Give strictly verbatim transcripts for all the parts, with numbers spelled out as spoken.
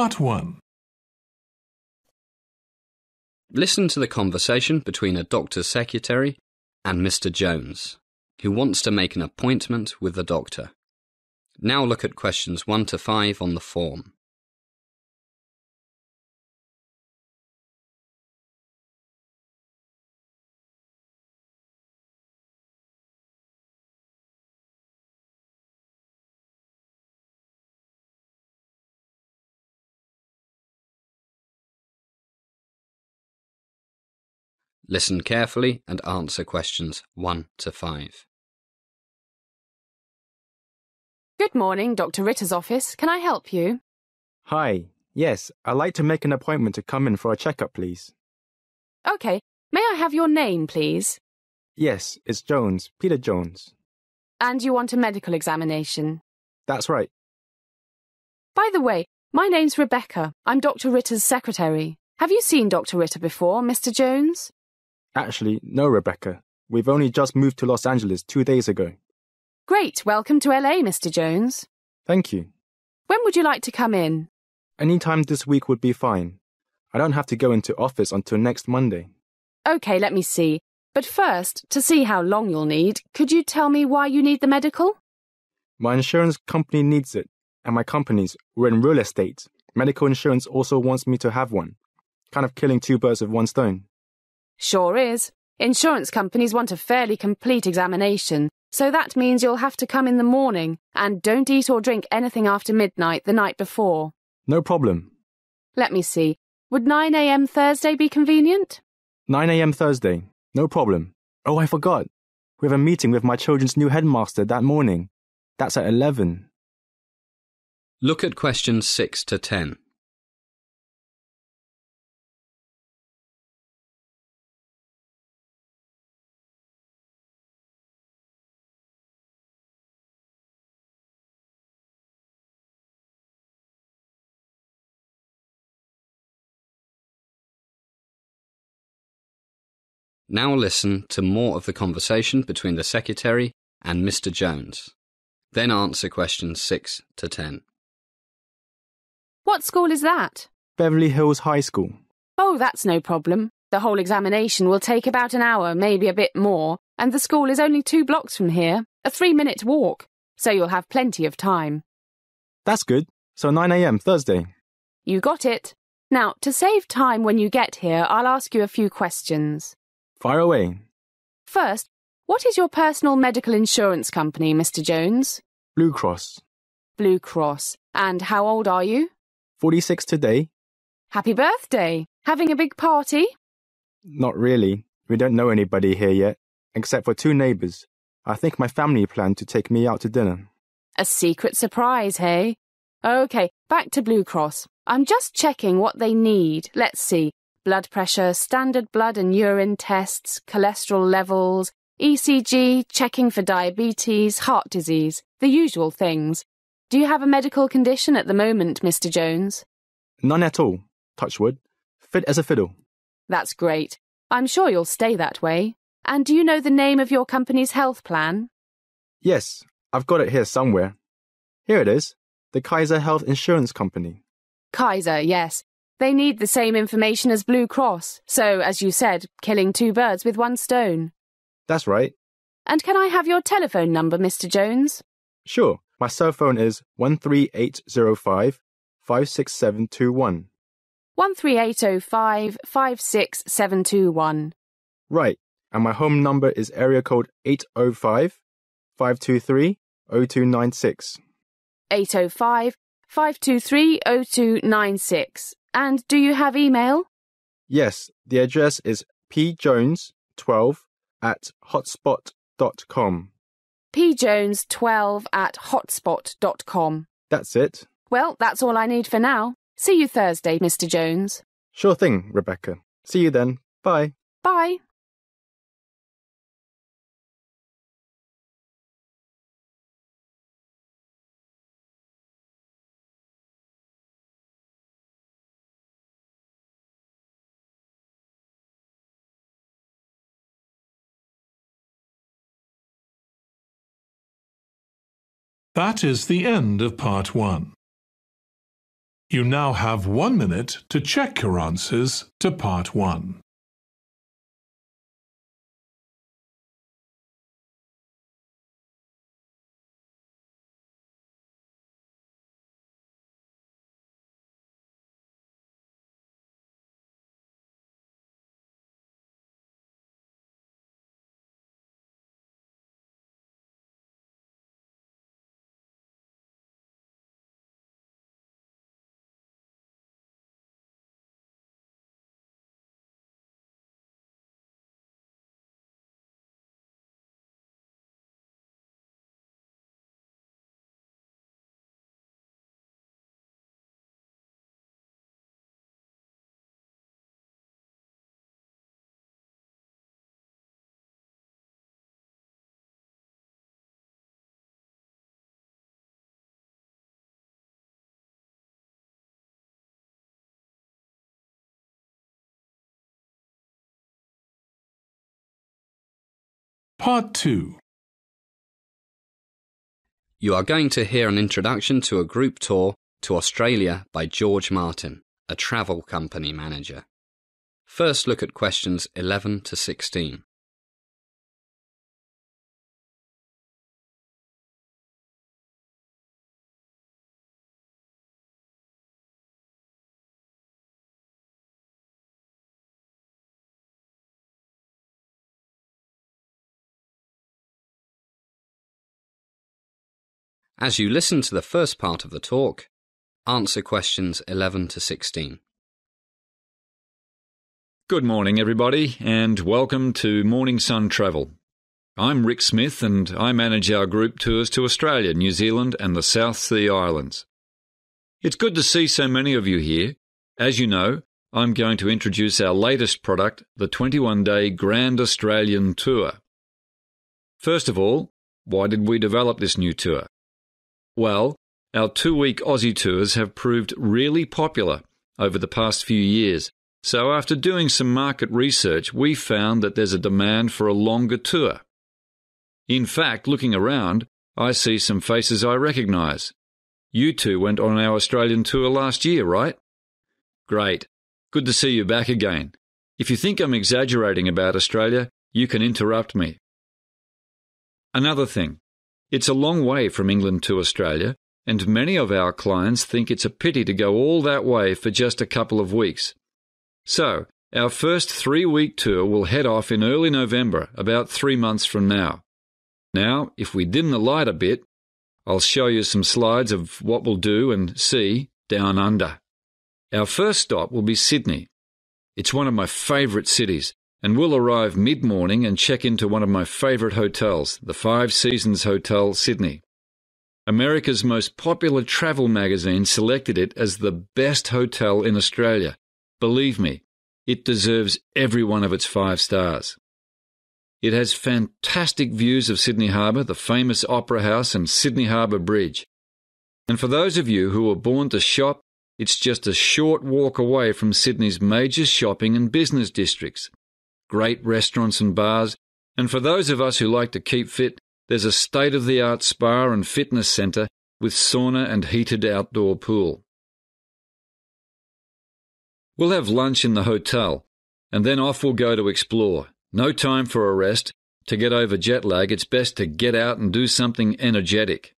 Part one. Listen to the conversation between a doctor's secretary and Mister Jones, who wants to make an appointment with the doctor. Now look at questions one to five on the form. Listen carefully and answer questions one to five. Good morning, Doctor Ritter's office. Can I help you? Hi. Yes, I'd like to make an appointment to come in for a checkup, please. OK. May I have your name, please? Yes, it's Jones, Peter Jones. And you want a medical examination? That's right. By the way, my name's Rebecca. I'm Doctor Ritter's secretary. Have you seen Doctor Ritter before, Mister Jones? Actually, no, Rebecca. We've only just moved to Los Angeles two days ago. Great. Welcome to L A, Mister Jones. Thank you. When would you like to come in? Any time this week would be fine. I don't have to go into office until next Monday. OK, let me see. But first, to see how long you'll need, could you tell me why you need the medical? My insurance company needs it, and my companies, we're in real estate. Medical insurance also wants me to have one. Kind of killing two birds with one stone. Sure is. Insurance companies want a fairly complete examination, so that means you'll have to come in the morning and don't eat or drink anything after midnight the night before. No problem. Let me see. Would nine a m Thursday be convenient? nine a m Thursday. No problem. Oh, I forgot. We have a meeting with my children's new headmaster that morning. That's at eleven. Look at questions six to ten. Now listen to more of the conversation between the secretary and Mister Jones. Then answer questions six to ten. What school is that? Beverly Hills High School. Oh, that's no problem. The whole examination will take about an hour, maybe a bit more, and the school is only two blocks from here, a three-minute walk, so you'll have plenty of time. That's good. So nine a m Thursday. You got it. Now, to save time when you get here, I'll ask you a few questions. Fire away. First, what is your personal medical insurance company, Mister Jones? Blue Cross. Blue Cross. And how old are you? forty-six today. Happy birthday. Having a big party? Not really. We don't know anybody here yet, except for two neighbours. I think my family planned to take me out to dinner. A secret surprise, hey? OK, back to Blue Cross. I'm just checking what they need. Let's see. Blood pressure, standard blood and urine tests, cholesterol levels, E C G, checking for diabetes, heart disease, the usual things. Do you have a medical condition at the moment, Mister Jones? None at all. Touch wood. Fit as a fiddle. That's great. I'm sure you'll stay that way. And do you know the name of your company's health plan? Yes, I've got it here somewhere. Here it is. The Kaiser Health Insurance Company. Kaiser, yes. They need the same information as Blue Cross, so, as you said, killing two birds with one stone. That's right. And can I have your telephone number, Mister Jones? Sure. My cell phone is one three eight zero five, five six seven two one. one three eight zero five, five six seven two one. Right. And my home number is area code eight zero five, five two three, zero two nine six. eight zero five, five two three, zero two nine six. And do you have email? Yes, the address is p jones twelve at hotspot dot com. p jones twelve at hotspot dot com. That's it. Well, that's all I need for now. See you Thursday, Mister Jones. Sure thing, Rebecca. See you then. Bye. Bye. That is the end of part one. You now have one minute to check your answers to part one. Part two. You are going to hear an introduction to a group tour to Australia by George Martin, a travel company manager. First look at questions eleven to sixteen. As you listen to the first part of the talk, answer questions eleven to sixteen. Good morning, everybody, and welcome to Morning Sun Travel. I'm Rick Smith, and I manage our group tours to Australia, New Zealand, and the South Sea Islands. It's good to see so many of you here. As you know, I'm going to introduce our latest product, the twenty-one day Grand Australian Tour. First of all, why did we develop this new tour? Well, our two-week Aussie tours have proved really popular over the past few years, so after doing some market research, we found that there's a demand for a longer tour. In fact, looking around, I see some faces I recognise. You two went on our Australian tour last year, right? Great. Good to see you back again. If you think I'm exaggerating about Australia, you can interrupt me. Another thing. It's a long way from England to Australia, and many of our clients think it's a pity to go all that way for just a couple of weeks. So, our first three-week tour will head off in early November, about three months from now. Now, if we dim the light a bit, I'll show you some slides of what we'll do and see down under. Our first stop will be Sydney. It's one of my favourite cities, and we'll arrive mid-morning and check into one of my favourite hotels, the Five Seasons Hotel, Sydney. America's most popular travel magazine selected it as the best hotel in Australia. Believe me, it deserves every one of its five stars. It has fantastic views of Sydney Harbour, the famous Opera House and Sydney Harbour Bridge. And for those of you who are born to shop, it's just a short walk away from Sydney's major shopping and business districts. Great restaurants and bars, and for those of us who like to keep fit, there's a state-of-the-art spa and fitness centre with sauna and heated outdoor pool. We'll have lunch in the hotel, and then off we'll go to explore. No time for a rest. To get over jet lag, it's best to get out and do something energetic.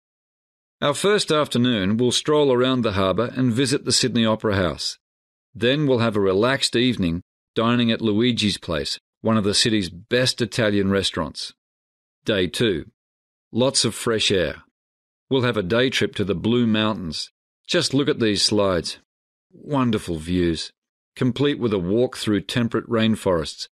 Our first afternoon, we'll stroll around the harbour and visit the Sydney Opera House. Then we'll have a relaxed evening, dining at Luigi's Place, one of the city's best Italian restaurants. Day two. Lots of fresh air. We'll have a day trip to the Blue Mountains. Just look at these slides. Wonderful views, complete with a walk through temperate rainforests.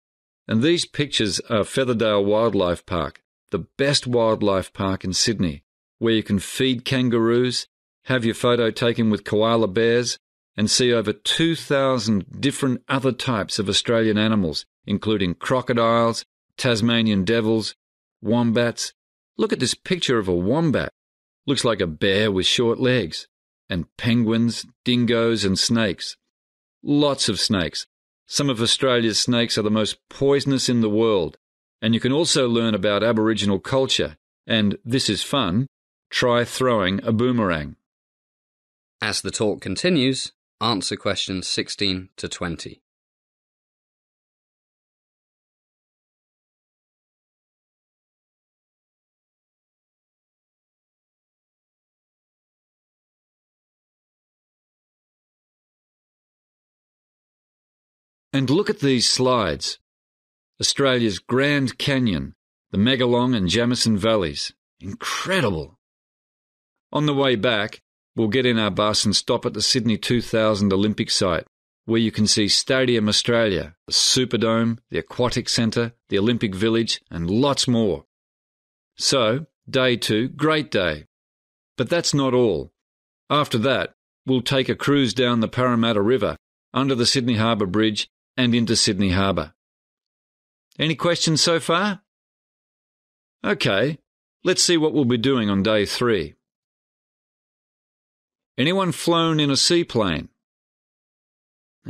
And these pictures are Featherdale Wildlife Park, the best wildlife park in Sydney, where you can feed kangaroos, have your photo taken with koala bears, and see over two thousand different other types of Australian animals, including crocodiles, Tasmanian devils, wombats. Look at this picture of a wombat. Looks like a bear with short legs. And penguins, dingoes and snakes. Lots of snakes. Some of Australia's snakes are the most poisonous in the world. And you can also learn about Aboriginal culture. And, this is fun, try throwing a boomerang. As the talk continues, answer questions sixteen to twenty. And look at these slides. Australia's Grand Canyon, the Megalong and Jamison Valleys. Incredible! On the way back, we'll get in our bus and stop at the Sydney two thousand Olympic site, where you can see Stadium Australia, the Superdome, the Aquatic Centre, the Olympic Village, and lots more. So, day two, great day. But that's not all. After that, we'll take a cruise down the Parramatta River, under the Sydney Harbour Bridge, and into Sydney Harbour. Any questions so far? Okay, let's see what we'll be doing on day three. Anyone flown in a seaplane?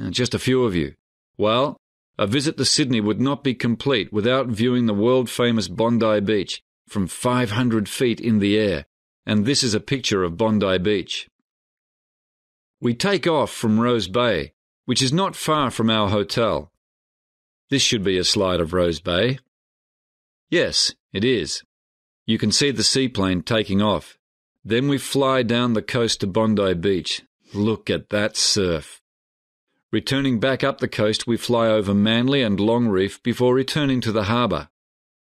Just a few of you. Well, a visit to Sydney would not be complete without viewing the world-famous Bondi Beach from five hundred feet in the air, and this is a picture of Bondi Beach. We take off from Rose Bay, which is not far from our hotel. This should be a slide of Rose Bay. Yes, it is. You can see the seaplane taking off. Then we fly down the coast to Bondi Beach. Look at that surf. Returning back up the coast, we fly over Manly and Long Reef before returning to the harbour,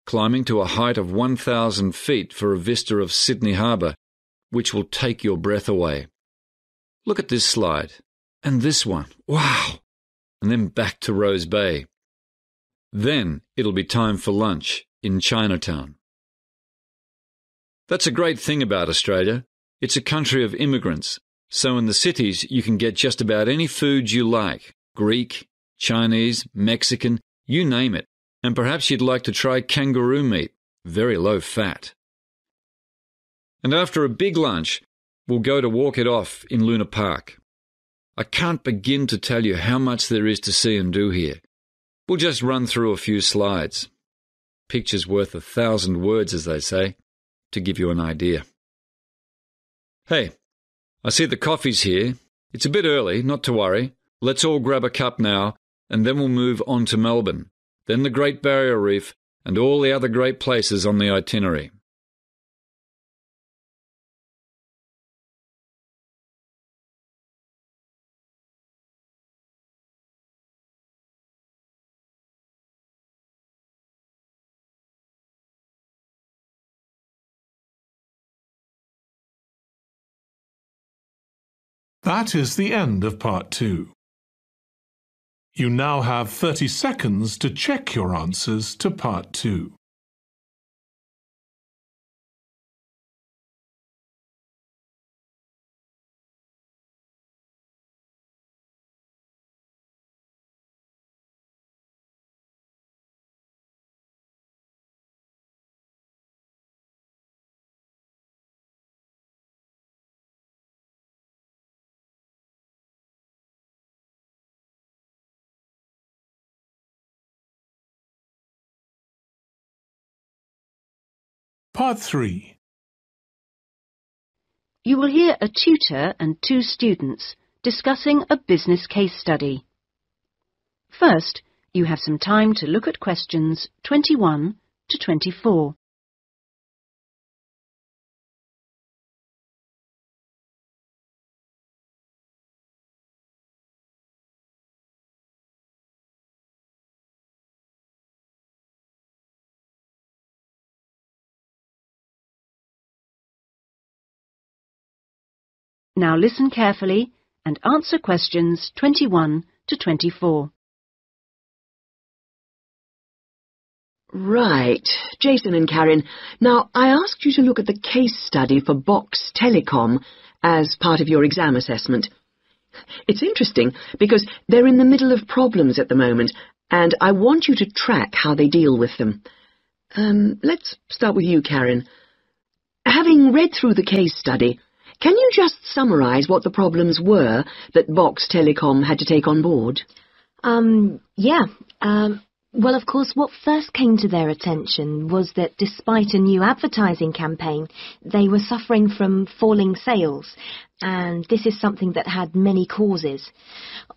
climbing to a height of one thousand feet for a vista of Sydney Harbour, which will take your breath away. Look at this slide. And this one. Wow! And then back to Rose Bay. Then it'll be time for lunch in Chinatown. That's a great thing about Australia. It's a country of immigrants, so in the cities you can get just about any food you like. Greek, Chinese, Mexican, you name it. And perhaps you'd like to try kangaroo meat. Very low fat. And after a big lunch, we'll go to walk it off in Luna Park. I can't begin to tell you how much there is to see and do here. We'll just run through a few slides. Pictures worth a thousand words, as they say, to give you an idea. Hey, I see the coffee's here. It's a bit early, not to worry. Let's all grab a cup now, and then we'll move on to Melbourne, then the Great Barrier Reef, and all the other great places on the itinerary. That is the end of part two. You now have thirty seconds to check your answers to part two. Part three. You will hear a tutor and two students discussing a business case study. First, you have some time to look at questions twenty-one to twenty-four. Now listen carefully and answer questions twenty-one to twenty-four. Right, Jason and Karen, now I asked you to look at the case study for Box Telecom as part of your exam assessment. It's interesting because they're in the middle of problems at the moment and I want you to track how they deal with them. Um, let's start with you, Karen. Having read through the case study, can you just summarise what the problems were that Box Telecom had to take on board? Um, yeah. Um, Well, of course, what first came to their attention was that despite a new advertising campaign, they were suffering from falling sales, and this is something that had many causes.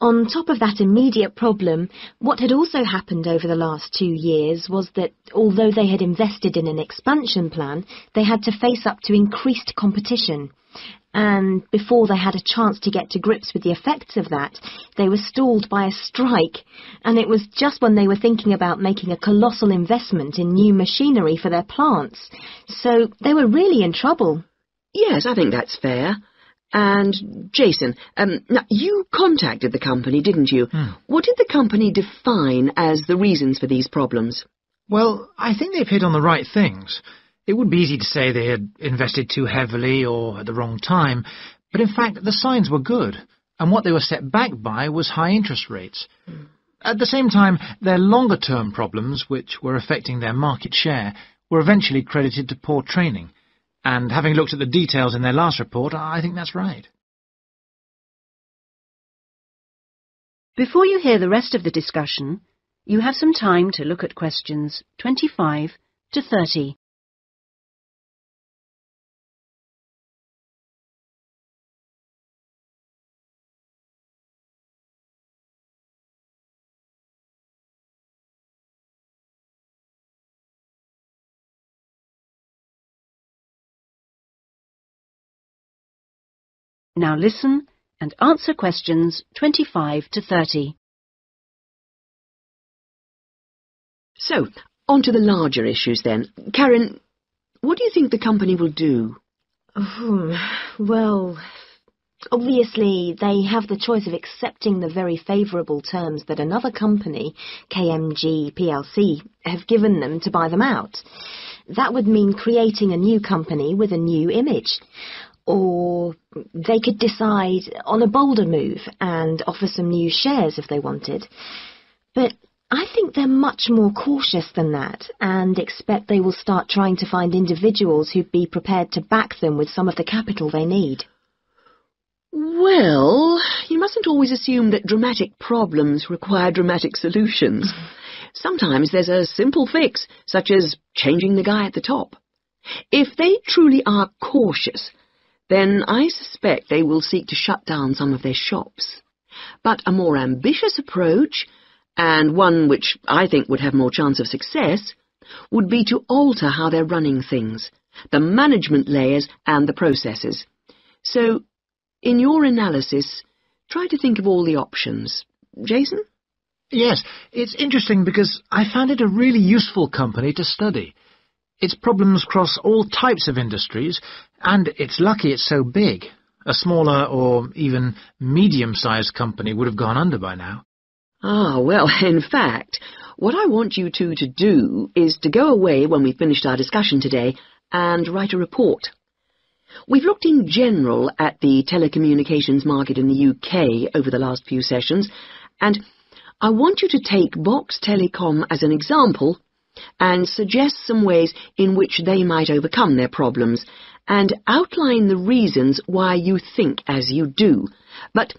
On top of that immediate problem, what had also happened over the last two years was that although they had invested in an expansion plan, they had to face up to increased competition. And before they had a chance to get to grips with the effects of that, they were stalled by a strike. And it was just when they were thinking about making a colossal investment in new machinery for their plants. So they were really in trouble. Yes, I think that's fair. And, Jason, um, now you contacted the company, didn't you? Mm. What did the company define as the reasons for these problems? Well, I think they've hit on the right things. It would be easy to say they had invested too heavily or at the wrong time, but in fact the signs were good, and what they were set back by was high interest rates. At the same time, their longer-term problems, which were affecting their market share, were eventually credited to poor training, and having looked at the details in their last report, I think that's right. Before you hear the rest of the discussion, you have some time to look at questions twenty-five to thirty. Now listen and answer questions twenty-five to thirty. So, on to the larger issues then. Karen, what do you think the company will do? Oh, well, obviously they have the choice of accepting the very favourable terms that another company, K M G P L C, have given them to buy them out. That would mean creating a new company with a new image. Or they could decide on a bolder move and offer some new shares if they wanted. But I think they're much more cautious than that and expect they will start trying to find individuals who'd be prepared to back them with some of the capital they need. Well, you mustn't always assume that dramatic problems require dramatic solutions. Sometimes there's a simple fix, such as changing the guy at the top. If they truly are cautious, then I suspect they will seek to shut down some of their shops. But a more ambitious approach, and one which I think would have more chance of success, would be to alter how they're running things, the management layers and the processes. So, in your analysis, try to think of all the options. Jason? Yes, it's interesting because I found it a really useful company to study. Its problems cross all types of industries, and it's lucky it's so big. A smaller or even medium-sized company would have gone under by now. Ah, well, in fact, what I want you two to do is to go away when we've finished our discussion today and write a report. We've looked in general at the telecommunications market in the U K over the last few sessions, and I want you to take Box Telecom as an example and suggest some ways in which they might overcome their problems, and outline the reasons why you think as you do. But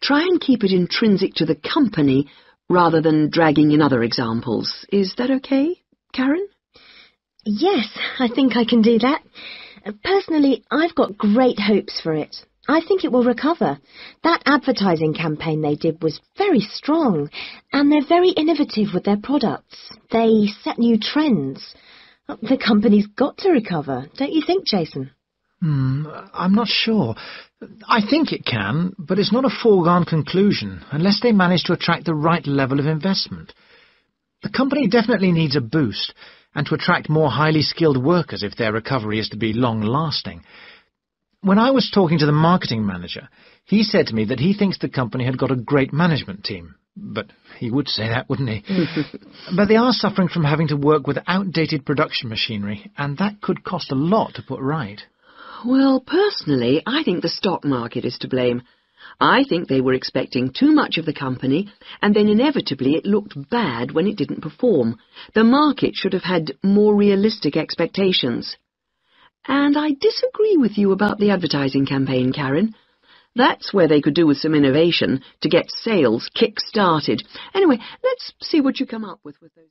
try and keep it intrinsic to the company rather than dragging in other examples. Is that okay, Karen? Yes, I think I can do that. Personally, I've got great hopes for it. I think it will recover. That advertising campaign they did was very strong, and they're very innovative with their products. They set new trends. The company's got to recover, don't you think, Jason? Hmm, I'm not sure. I think it can, but it's not a foregone conclusion unless they manage to attract the right level of investment. The company definitely needs a boost, and to attract more highly skilled workers if their recovery is to be long-lasting. When I was talking to the marketing manager, he said to me that he thinks the company had got a great management team. But he would say that, wouldn't he? But they are suffering from having to work with outdated production machinery, and that could cost a lot to put right. Well, personally, I think the stock market is to blame. I think they were expecting too much of the company, and then inevitably it looked bad when it didn't perform. The market should have had more realistic expectations. And I disagree with you about the advertising campaign, Karen. That's where they could do with some innovation to get sales kick-started. Anyway, let's see what you come up with with those.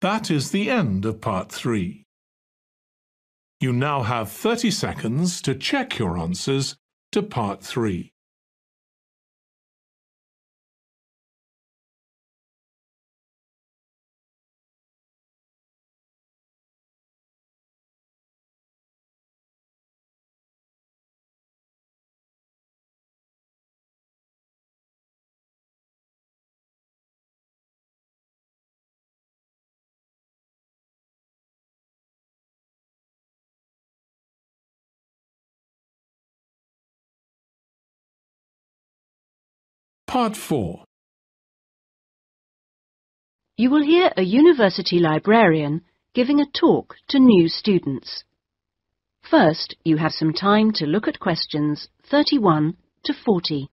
That is the end of part three. You now have thirty seconds to check your answers to part three. Part four. You will hear a university librarian giving a talk to new students. First, you have some time to look at questions thirty-one to forty.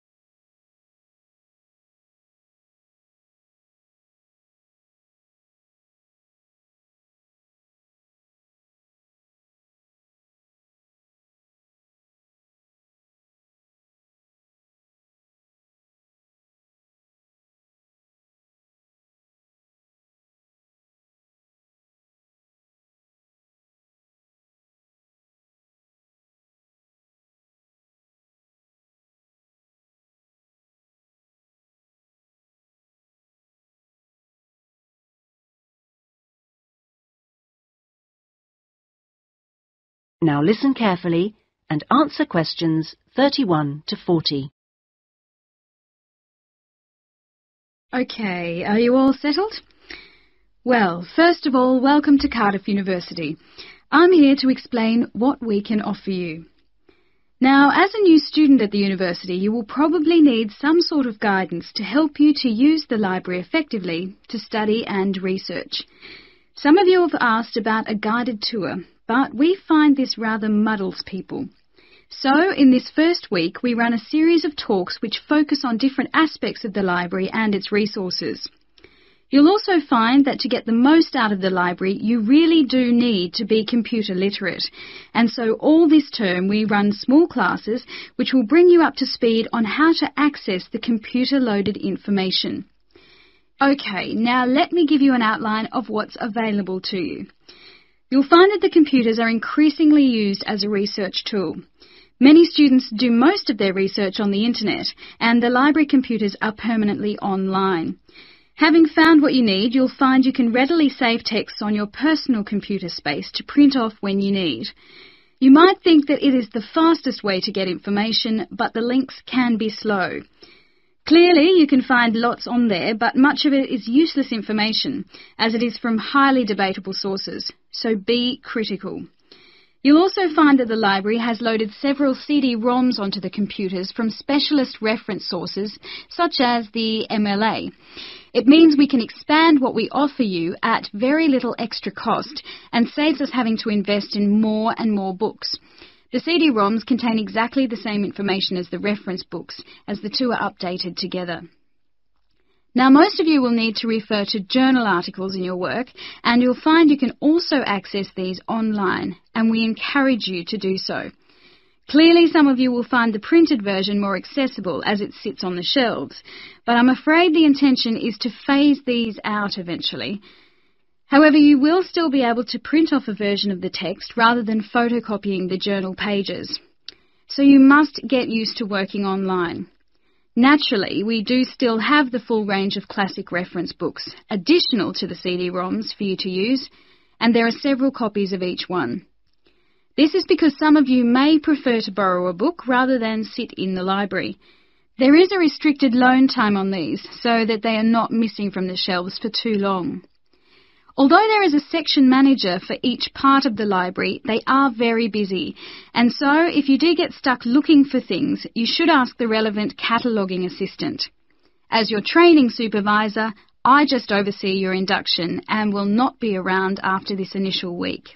Now listen carefully and answer questions thirty-one to forty. Okay, are you all settled? Well, first of all, welcome to Cardiff University. I'm here to explain what we can offer you. Now, as a new student at the university, you will probably need some sort of guidance to help you to use the library effectively to study and research. Some of you have asked about a guided tour, but we find this rather muddles people. So, in this first week, we run a series of talks which focus on different aspects of the library and its resources. You'll also find that to get the most out of the library, you really do need to be computer literate. And so, all this term, we run small classes which will bring you up to speed on how to access the computer-loaded information. Okay, now let me give you an outline of what's available to you. You'll find that the computers are increasingly used as a research tool. Many students do most of their research on the internet, and the library computers are permanently online. Having found what you need, you'll find you can readily save texts on your personal computer space to print off when you need. You might think that it is the fastest way to get information, but the links can be slow. Clearly, you can find lots on there, but much of it is useless information, as it is from highly debatable sources, so be critical. You'll also find that the library has loaded several C D ROMs onto the computers from specialist reference sources, such as the M L A. It means we can expand what we offer you at very little extra cost, and saves us having to invest in more and more books. The C D ROMs contain exactly the same information as the reference books, as the two are updated together. Now, most of you will need to refer to journal articles in your work, and you'll find you can also access these online, and we encourage you to do so. Clearly, some of you will find the printed version more accessible as it sits on the shelves, but I'm afraid the intention is to phase these out eventually. However, you will still be able to print off a version of the text rather than photocopying the journal pages. So you must get used to working online. Naturally, we do still have the full range of classic reference books, additional to the C D ROMs for you to use, and there are several copies of each one. This is because some of you may prefer to borrow a book rather than sit in the library. There is a restricted loan time on these, so that they are not missing from the shelves for too long. Although there is a section manager for each part of the library, they are very busy, and so if you do get stuck looking for things, you should ask the relevant cataloguing assistant. As your training supervisor, I just oversee your induction and will not be around after this initial week.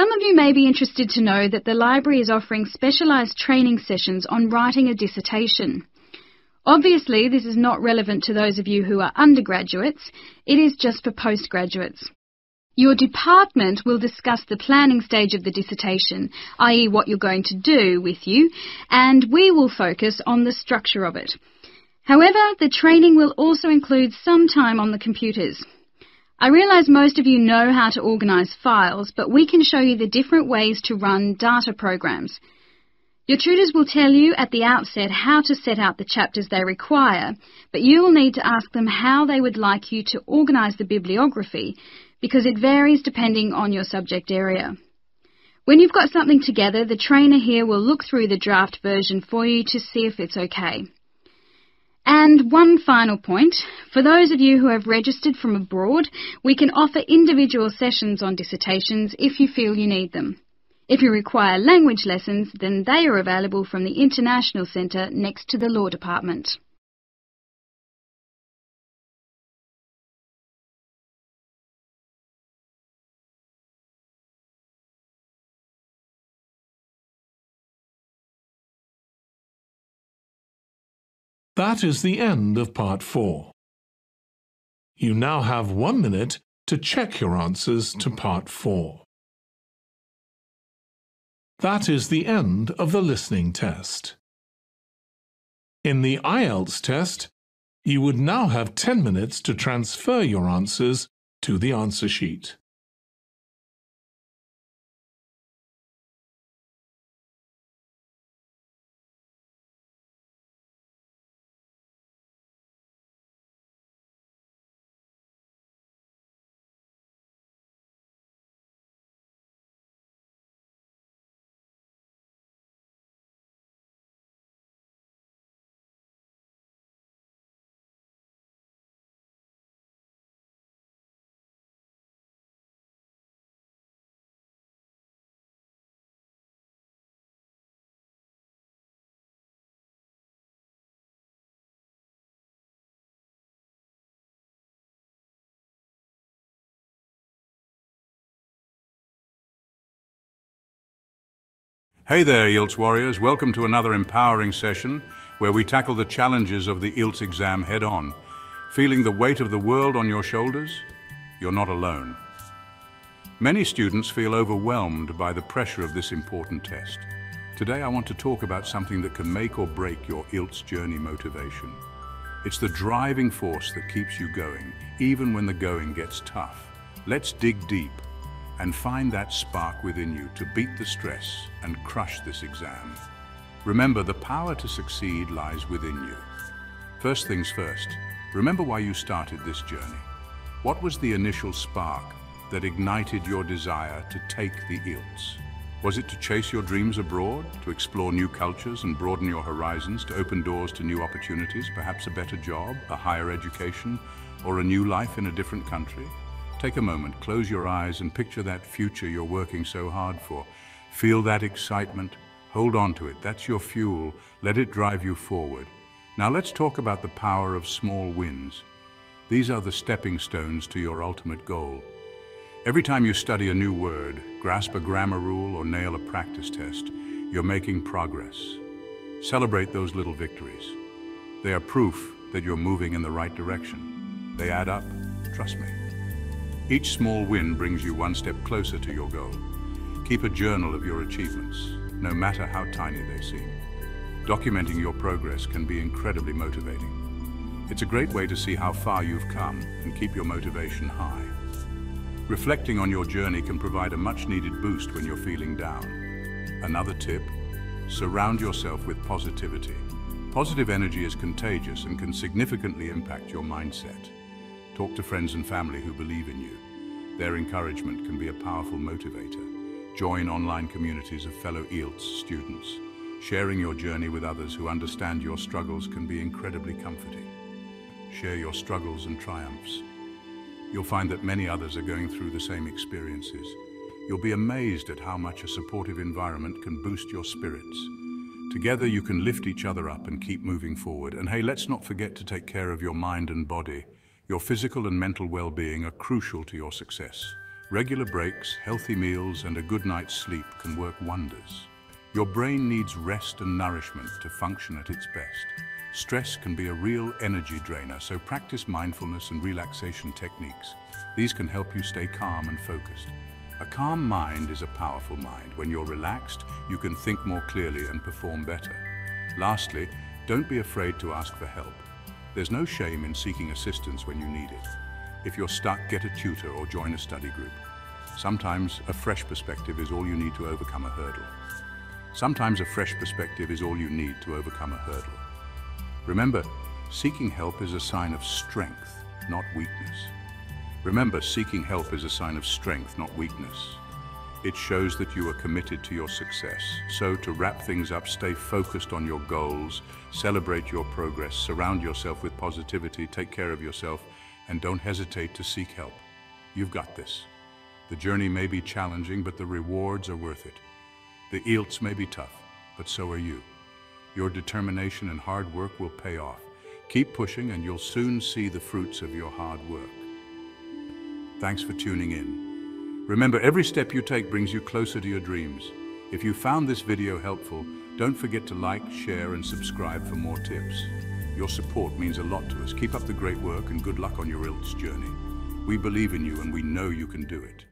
Some of you may be interested to know that the library is offering specialised training sessions on writing a dissertation. Obviously, this is not relevant to those of you who are undergraduates. It is just for postgraduates. Your department will discuss the planning stage of the dissertation, that is what you're going to do with you, and we will focus on the structure of it. However, the training will also include some time on the computers. I realise most of you know how to organise files, but we can show you the different ways to run data programs. Your tutors will tell you at the outset how to set out the chapters they require, but you will need to ask them how they would like you to organise the bibliography, because it varies depending on your subject area. When you've got something together, the trainer here will look through the draft version for you to see if it's okay. And one final point, for those of you who have registered from abroad, we can offer individual sessions on dissertations if you feel you need them. If you require language lessons, then they are available from the International Centre next to the Law Department. That is the end of part four. You now have one minute to check your answers to part four. That is the end of the listening test. In the I E L T S test, you would now have ten minutes to transfer your answers to the answer sheet. Hey there, I E L T S Warriors. Welcome to another empowering session where we tackle the challenges of the I E L T S exam head-on. Feeling the weight of the world on your shoulders? You're not alone. Many students feel overwhelmed by the pressure of this important test. Today I want to talk about something that can make or break your I E L T S journey motivation. It's the driving force that keeps you going, even when the going gets tough. Let's dig deep and find that spark within you to beat the stress and crush this exam. Remember, the power to succeed lies within you. First things first, remember why you started this journey. What was the initial spark that ignited your desire to take the I E L T S? Was it to chase your dreams abroad, to explore new cultures and broaden your horizons, to open doors to new opportunities, perhaps a better job, a higher education, or a new life in a different country? Take a moment, close your eyes and picture that future you're working so hard for. Feel that excitement, hold on to it. That's your fuel, let it drive you forward. Now let's talk about the power of small wins. These are the stepping stones to your ultimate goal. Every time you study a new word, grasp a grammar rule or nail a practice test, you're making progress. Celebrate those little victories. They are proof that you're moving in the right direction. They add up, trust me. Each small win brings you one step closer to your goal. Keep a journal of your achievements, no matter how tiny they seem. Documenting your progress can be incredibly motivating. It's a great way to see how far you've come and keep your motivation high. Reflecting on your journey can provide a much-needed boost when you're feeling down. Another tip, surround yourself with positivity. Positive energy is contagious and can significantly impact your mindset. Talk to friends and family who believe in you. Their encouragement can be a powerful motivator. Join online communities of fellow I E L T S students. Sharing your journey with others who understand your struggles can be incredibly comforting. Share your struggles and triumphs. You'll find that many others are going through the same experiences. You'll be amazed at how much a supportive environment can boost your spirits. Together you can lift each other up and keep moving forward. And hey, let's not forget to take care of your mind and body. Your physical and mental well-being are crucial to your success. Regular breaks, healthy meals, and a good night's sleep can work wonders. Your brain needs rest and nourishment to function at its best. Stress can be a real energy drainer, so practice mindfulness and relaxation techniques. These can help you stay calm and focused. A calm mind is a powerful mind. When you're relaxed, you can think more clearly and perform better. Lastly, don't be afraid to ask for help. There's no shame in seeking assistance when you need it. If you're stuck, get a tutor or join a study group. Sometimes a fresh perspective is all you need to overcome a hurdle. Sometimes a fresh perspective is all you need to overcome a hurdle. Remember, seeking help is a sign of strength, not weakness. Remember, seeking help is a sign of strength, not weakness. It shows that you are committed to your success. So to wrap things up, stay focused on your goals, celebrate your progress, surround yourself with positivity, take care of yourself, and don't hesitate to seek help. You've got this. The journey may be challenging, but the rewards are worth it. The I E L T S may be tough, but so are you. Your determination and hard work will pay off. Keep pushing and you'll soon see the fruits of your hard work. Thanks for tuning in. Remember, every step you take brings you closer to your dreams. If you found this video helpful, don't forget to like, share, and subscribe for more tips. Your support means a lot to us. Keep up the great work and good luck on your I E L T S journey. We believe in you and we know you can do it.